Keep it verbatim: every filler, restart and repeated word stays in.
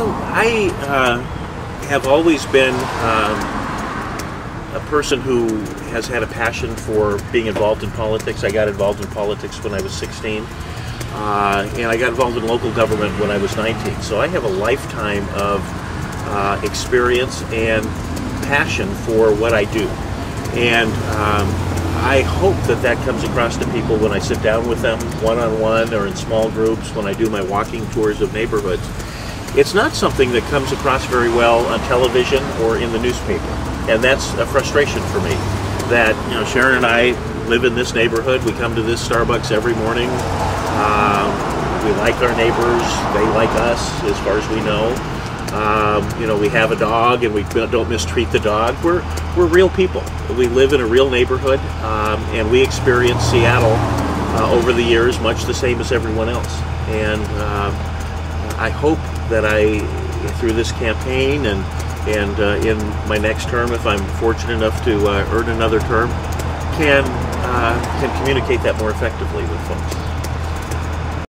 Well, I uh, have always been um, a person who has had a passion for being involved in politics. I got involved in politics when I was sixteen, uh, and I got involved in local government when I was nineteen. So I have a lifetime of uh, experience and passion for what I do. And um, I hope that that comes across to people when I sit down with them one-on-one or in small groups when I do my walking tours of neighborhoods. It's not something that comes across very well on television or in the newspaper, and that's a frustration for me. That, you know, Sharon and I live in this neighborhood, we come to this Starbucks every morning, um, we like our neighbors, they like us as far as we know. Um, you know, we have a dog and we don't mistreat the dog. We're, we're real people. We live in a real neighborhood, um, and we experience Seattle uh, over the years much the same as everyone else. And um, I hope that I, through this campaign and, and uh, in my next term, if I'm fortunate enough to uh, earn another term, can, uh, can communicate that more effectively with folks.